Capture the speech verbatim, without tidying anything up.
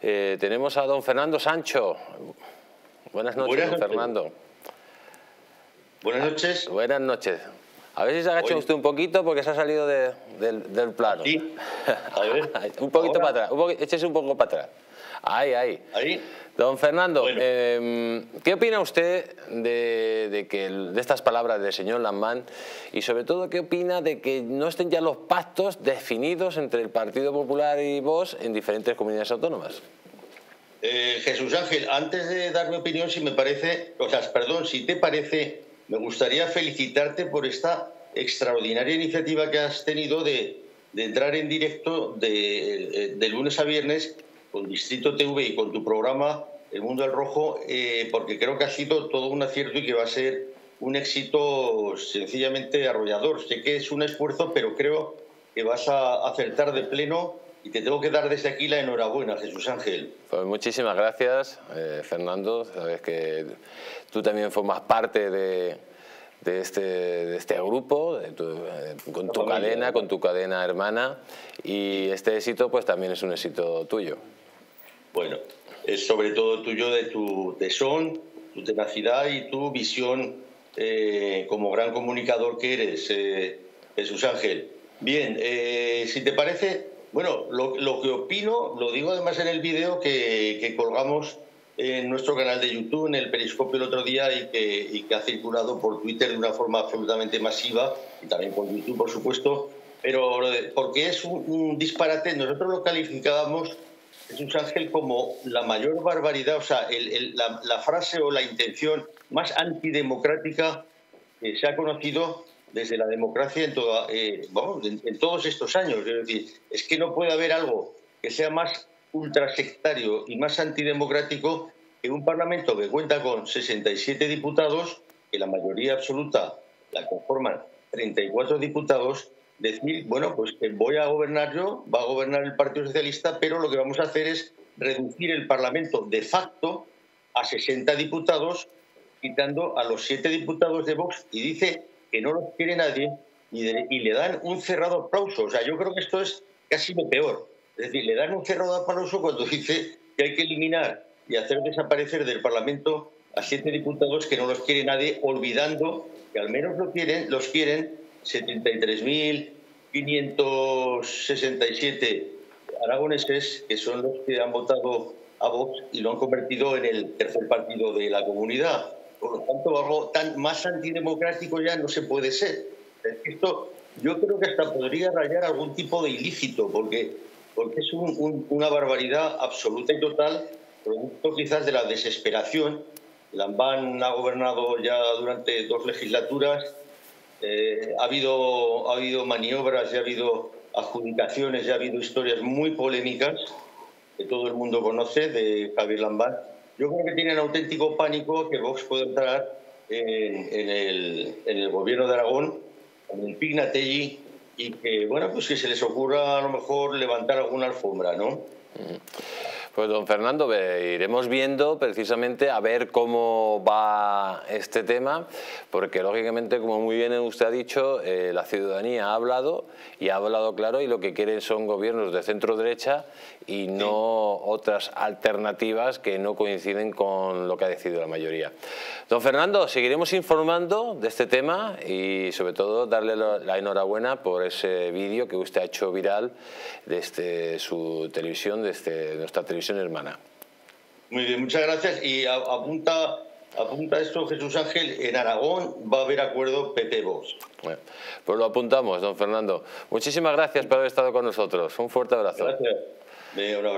Eh, tenemos a don Fernando Sancho. Buenas noches, Buenas don noches. Fernando. Buenas noches. Buenas noches. A ver si se agacha usted un poquito porque se ha salido de, del, del plano. Sí. A ver. un poquito Ahora. para atrás. Un po échese un poco para atrás. Ahí, ahí. Ahí. Don Fernando, bueno. eh, ¿qué opina usted de, de, que, de estas palabras del señor Lambán? Y sobre todo, ¿qué opina de que no estén ya los pactos definidos entre el Partido Popular y Vox en diferentes comunidades autónomas? Eh, Jesús Ángel, antes de dar mi opinión, si me parece, o sea, perdón, si te parece, me gustaría felicitarte por esta extraordinaria iniciativa que has tenido de, de entrar en directo de, de lunes a viernes con Distrito T V y con tu programa El Mundo al Rojo, eh, porque creo que ha sido todo un acierto y que va a ser un éxito sencillamente arrollador. Sé que es un esfuerzo, pero creo que vas a acertar de pleno. Y te tengo que dar desde aquí la enhorabuena, Jesús Ángel. Pues muchísimas gracias, eh, Fernando. Sabes que tú también formas parte de, de, este, de este grupo, de tu, eh, con tu cadena, con tu cadena hermana. Y este éxito pues también es un éxito tuyo. Bueno, es sobre todo tuyo de tu tesón, tu tenacidad y tu visión eh, como gran comunicador que eres, eh, Jesús Ángel. Bien, eh, si te parece... Bueno, lo, lo que opino, lo digo además en el vídeo que, que colgamos en nuestro canal de YouTube, en el Periscopio el otro día y que, y que ha circulado por Twitter de una forma absolutamente masiva y también por YouTube, por supuesto, pero porque es un, un disparate. Nosotros lo calificábamos, Jesús Ángel, como la mayor barbaridad, o sea, el, el, la, la frase o la intención más antidemocrática que se ha conocido desde la democracia en, toda, eh, bueno, en, en todos estos años. Es decir, es que no puede haber algo que sea más ultrasectario y más antidemocrático que un Parlamento que cuenta con sesenta y siete diputados, que la mayoría absoluta la conforman treinta y cuatro diputados, decir, bueno, pues que voy a gobernar yo, va a gobernar el Partido Socialista, pero lo que vamos a hacer es reducir el Parlamento de facto a sesenta diputados, quitando a los siete diputados de Vox, y dice que no los quiere nadie y, de, y le dan un cerrado aplauso. O sea, yo creo que esto es casi lo peor. Es decir, le dan un cerrado aplauso cuando dice que hay que eliminar y hacer desaparecer del Parlamento a siete diputados que no los quiere nadie, olvidando que al menos lo quieren, los quieren setenta y tres mil quinientos sesenta y siete aragoneses, que son los que han votado a Vox y lo han convertido en el tercer partido de la comunidad. Por lo tanto, algo tan más antidemocrático ya no se puede ser. Esto yo creo que hasta podría rayar algún tipo de ilícito, porque, porque es un, un, una barbaridad absoluta y total, producto quizás de la desesperación. Lambán ha gobernado ya durante dos legislaturas, eh, ha, habido, ha habido maniobras, ya ha habido adjudicaciones, ya ha habido historias muy polémicas que todo el mundo conoce de Javier Lambán. Yo creo que tienen auténtico pánico que Vox pueda entrar en, en, el, en el gobierno de Aragón, en el Pignatelli, y que, bueno, pues que se les ocurra a lo mejor levantar alguna alfombra, ¿no? Pues don Fernando, iremos viendo precisamente a ver cómo va este tema, porque lógicamente, como muy bien usted ha dicho, eh, la ciudadanía ha hablado y ha hablado claro, y lo que quieren son gobiernos de centro derecha y no sí. otras alternativas que no coinciden con lo que ha decidido la mayoría. Don Fernando, seguiremos informando de este tema y sobre todo darle la enhorabuena por ese vídeo que usted ha hecho viral desde su televisión, desde nuestra televisión hermana. Muy bien, muchas gracias. Y a, apunta, apunta esto, Jesús Ángel, en Aragón va a haber acuerdo P P Vox. Bueno, pues lo apuntamos, don Fernando. Muchísimas gracias por haber estado con nosotros. Un fuerte abrazo. Gracias. De